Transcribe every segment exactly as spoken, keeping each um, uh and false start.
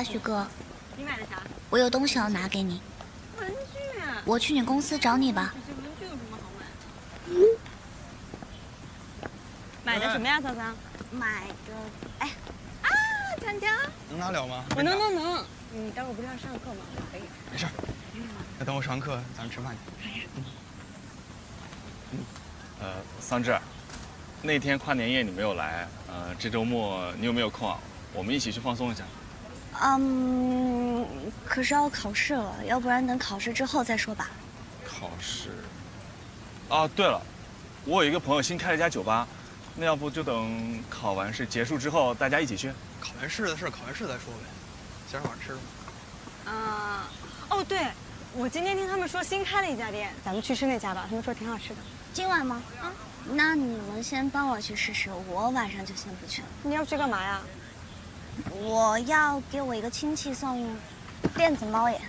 大徐哥，你买的啥？我有东西要拿给你。文具。我去你公司找你吧。这文具有什么好买？买的什么呀，桑桑？买的，哎，啊，强强，能拿了吗？我能能能。你待会儿不是要上课吗？可以。没事。那等我上完课，咱们吃饭去。嗯。嗯。呃，桑志。 那天跨年夜你没有来，呃，这周末你有没有空啊？我们一起去放松一下。嗯，可是要考试了，要不然等考试之后再说吧。考试。啊，对了，我有一个朋友新开了一家酒吧，那要不就等考完试结束之后大家一起去？考完试的事，考完试再说呗。今天晚上吃了吗？啊、呃，哦对，我今天听他们说新开了一家店，咱们去吃那家吧，他们说挺好吃的。今晚吗？啊、嗯。 那你们先帮我去试试，我晚上就先不去了。你要去干嘛呀？我要给我一个亲戚送电子猫眼。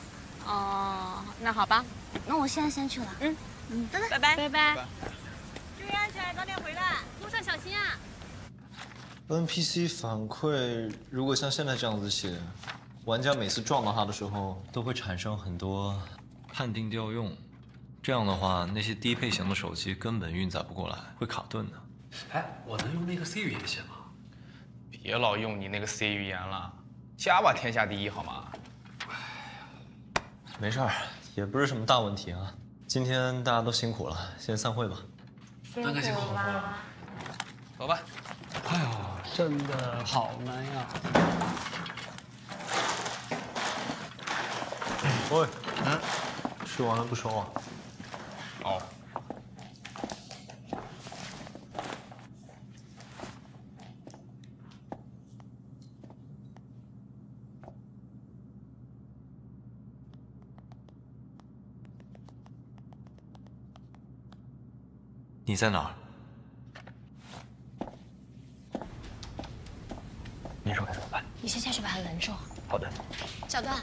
哦，那好吧，那我现在先去了。嗯嗯，拜拜拜拜拜拜。注意安全，早点回来，路上小心啊。N P C 反馈如果像现在这样子写，玩家每次撞到它的时候都会产生很多判定调用。 这样的话，那些低配型的手机根本运载不过来，会卡顿的。哎，我能用那个 C 语言写吗？别老用你那个 C 语言了 ，Java 天下第一好吗？哎呀，没事儿，也不是什么大问题啊。今天大家都辛苦了，先散会吧。大家辛苦了，走吧。哎呦，真的好难呀！喂，嗯，吃完了不收啊？ 哦，你在哪儿？你说该怎么办？你先下去把他拦住。好的。小段。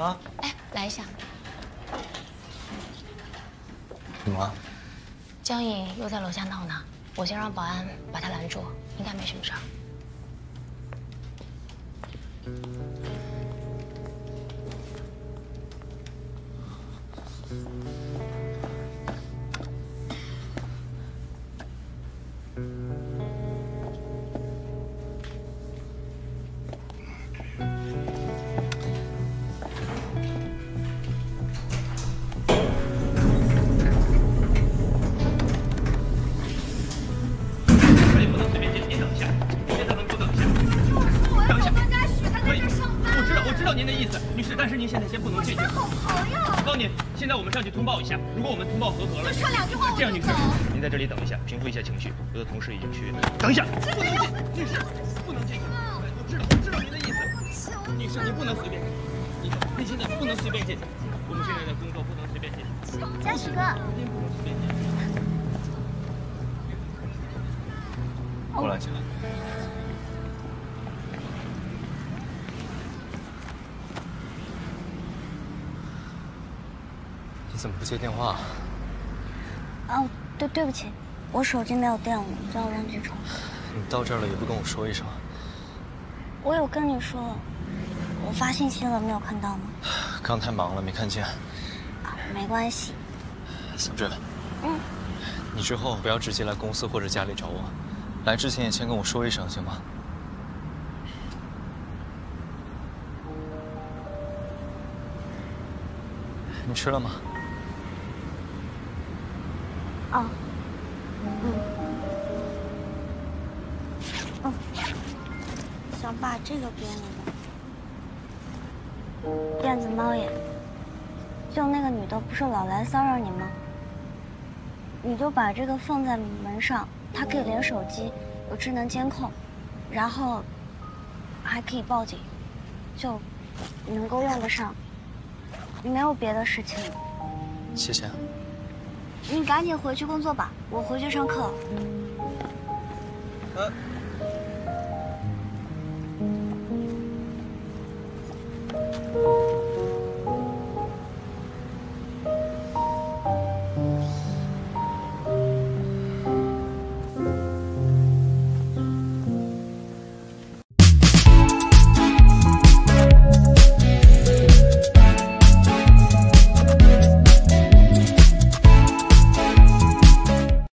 啊。哎，来一下。 怎么了？江颖又在楼下闹呢，我先让保安把他拦住，应该没什么事儿。这里等一下，平复一下情绪。我的同事已经去。等一下，不能进，女士，不能进。我知道，我知道您的意思。女士，您不能随便进。你，你现在不能随便进。我们现在在工作，不能随便进。嘉石哥，您不能随便进。过来，进来。你怎么不接电话？哦。 对，对不起，我手机没有电了，叫我让去充。你到这儿了也不跟我说一声。我有跟你说了，我发信息了，没有看到吗？刚太忙了，没看见。啊，没关系。桑志。嗯。你之后不要直接来公司或者家里找我，来之前也先跟我说一声，行吗？你吃了吗？ 哦，嗯，嗯，想把这个给你吧。电子猫眼，就那个女的不是老来骚扰你吗？你就把这个放在门上，它可以连手机，有智能监控，然后还可以报警，就能够用得上。没有别的事情。谢谢。 你赶紧回去工作吧，我回去上课。呃